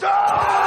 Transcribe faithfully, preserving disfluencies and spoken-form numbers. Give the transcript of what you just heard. die!